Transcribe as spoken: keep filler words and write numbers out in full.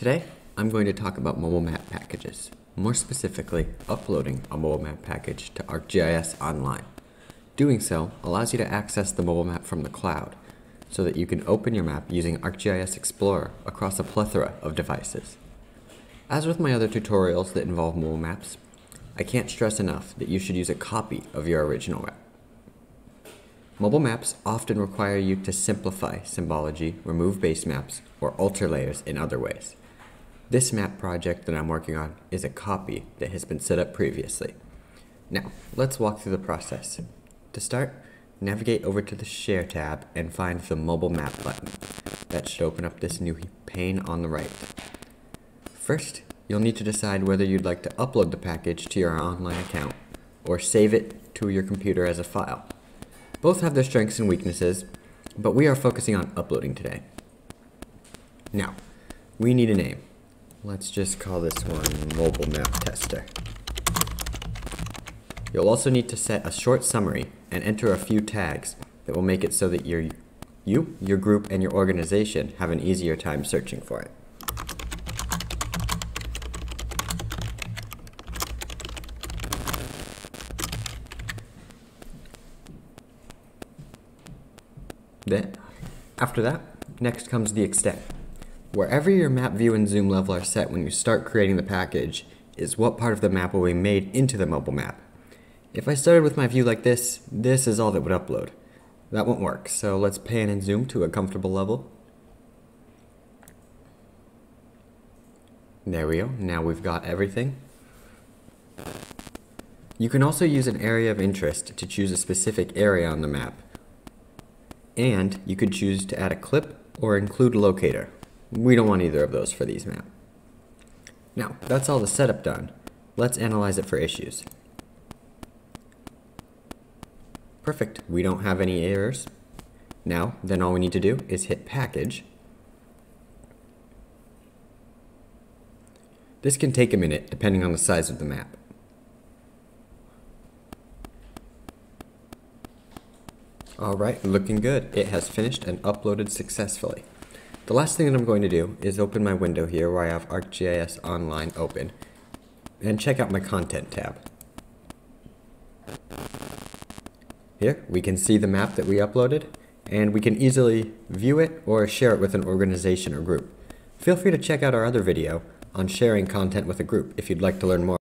Today, I'm going to talk about mobile map packages, more specifically, uploading a mobile map package to ArcGIS Online. Doing so allows you to access the mobile map from the cloud, so that you can open your map using ArcGIS Explorer across a plethora of devices. As with my other tutorials that involve mobile maps, I can't stress enough that you should use a copy of your original map. Mobile maps often require you to simplify symbology, remove base maps, or alter layers in other ways. This map project that I'm working on is a copy that has been set up previously. Now, let's walk through the process. To start, navigate over to the Share tab and find the Mobile Map button. That should open up this new pane on the right. First, you'll need to decide whether you'd like to upload the package to your online account or save it to your computer as a file. Both have their strengths and weaknesses, but we are focusing on uploading today. Now, we need a name. Let's just call this one Mobile Map Tester. You'll also need to set a short summary and enter a few tags that will make it so that your, you, your group, and your organization have an easier time searching for it. Then, after that, next comes the extent. Wherever your map view and zoom level are set when you start creating the package is what part of the map will be made into the mobile map. If I started with my view like this, this is all that would upload. That won't work, so let's pan and zoom to a comfortable level. There we go, now we've got everything. You can also use an area of interest to choose a specific area on the map. And you could choose to add a clip or include a locator. We don't want either of those for these maps. Now, that's all the setup done. Let's analyze it for issues. Perfect, we don't have any errors. Now, then all we need to do is hit Package. This can take a minute depending on the size of the map. All right, looking good. It has finished and uploaded successfully. The last thing that I'm going to do is open my window here where I have ArcGIS Online open and check out my Content tab. Here, we can see the map that we uploaded, and we can easily view it or share it with an organization or group. Feel free to check out our other video on sharing content with a group if you'd like to learn more.